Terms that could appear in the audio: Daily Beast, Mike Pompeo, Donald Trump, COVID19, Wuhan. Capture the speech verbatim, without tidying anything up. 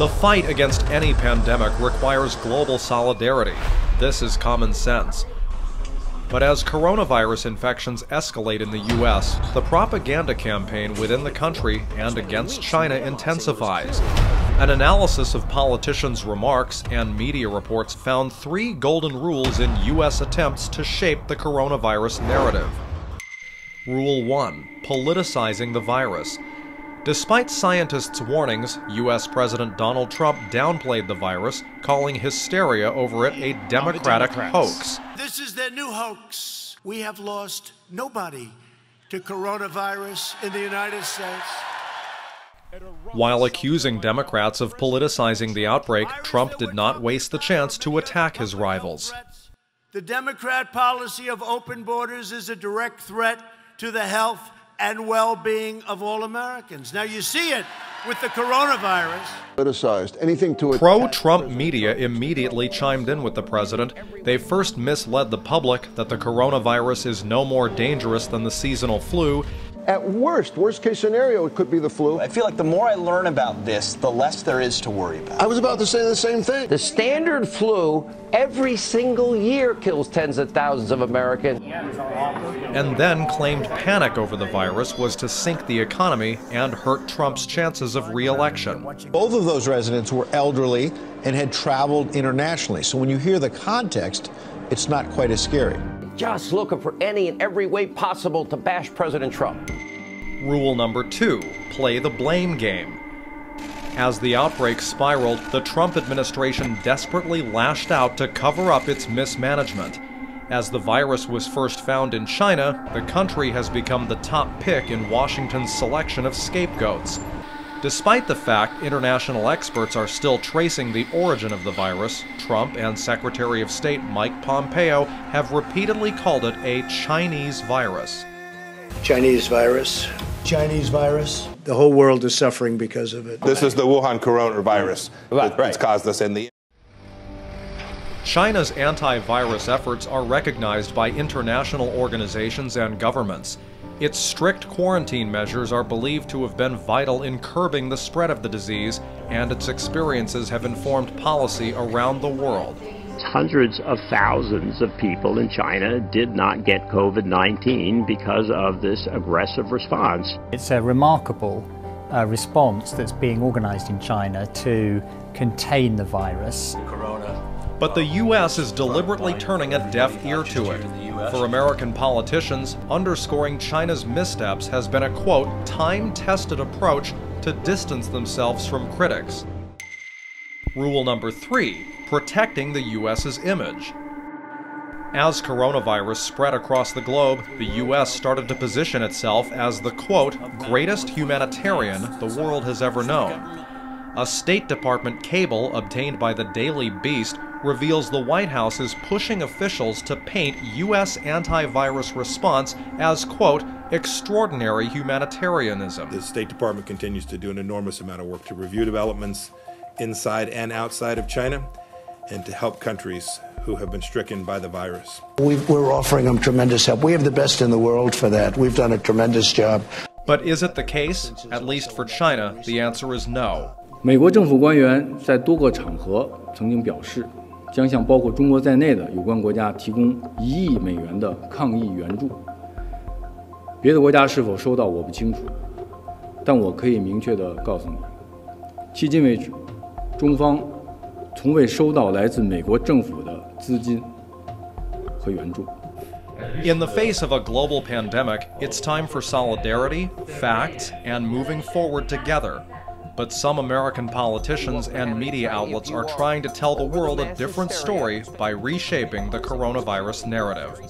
The fight against any pandemic requires global solidarity. This is common sense. But as coronavirus infections escalate in the U S, the propaganda campaign within the country and against China intensifies. An analysis of politicians' remarks and media reports found three golden rules in U S attempts to shape the coronavirus narrative. Rule one. Politicizing the virus. Despite scientists' warnings, U S President Donald Trump downplayed the virus, calling hysteria over it a Democratic hoax. This is their new hoax. We have lost nobody to coronavirus in the United States. While accusing Democrats of politicizing the outbreak, Trump did not waste the chance to attack his rivals. The Democrat policy of open borders is a direct threat to the health and well-being of all Americans. Now you see it with the coronavirus. Politicized anything to pro-Trump media immediately chimed in with the president. They first misled the public that the coronavirus is no more dangerous than the seasonal flu. At worst, worst case scenario, it could be the flu. I feel like the more I learn about this, the less there is to worry about. I was about to say the same thing. The standard flu every single year kills tens of thousands of Americans. And then claimed panic over the virus was to sink the economy and hurt Trump's chances of re-election. Both of those residents were elderly and had traveled internationally. So when you hear the context, it's not quite as scary. Just looking for any and every way possible to bash President Trump. Rule number two, play the blame game. As the outbreak spiraled, the Trump administration desperately lashed out to cover up its mismanagement. As the virus was first found in China, the country has become the top pick in Washington's selection of scapegoats. Despite the fact international experts are still tracing the origin of the virus, Trump and Secretary of State Mike Pompeo have repeatedly called it a Chinese virus. Chinese virus. Chinese virus. The whole world is suffering because of it. This is the Wuhan coronavirus that's right. caused us in the... China's anti-virus efforts are recognized by international organizations and governments. Its strict quarantine measures are believed to have been vital in curbing the spread of the disease, and its experiences have informed policy around the world. Hundreds of thousands of people in China did not get COVID nineteen because of this aggressive response. It's a remarkable uh, response that's being organized in China to contain the virus. Corona. But the U S is deliberately turning a deaf ear to it. For American politicians, underscoring China's missteps has been a, quote, time-tested approach to distance themselves from critics. Rule number three, protecting the U S's image. As coronavirus spread across the globe, the U S started to position itself as the, quote, greatest humanitarian the world has ever known. A State Department cable obtained by the Daily Beast reveals the White House is pushing officials to paint U S antivirus response as, quote, extraordinary humanitarianism. The State Department continues to do an enormous amount of work to review developments inside and outside of China and to help countries who have been stricken by the virus. We've, we're offering them tremendous help. We have the best in the world for that. We've done a tremendous job. But is it the case? At least for China, the answer is no. 美国政府官员在多个场合曾经表示，将向包括中国在内的有关国家提供一亿美元的抗疫援助。别的国家是否收到我不清楚，但我可以明确地告诉你，迄今为止，中方从未收到来自美国政府的资金和援助。 In the face of a global pandemic, it's time for solidarity, facts, and moving forward together. But some American politicians and media outlets are trying to tell the world a different story by reshaping the coronavirus narrative.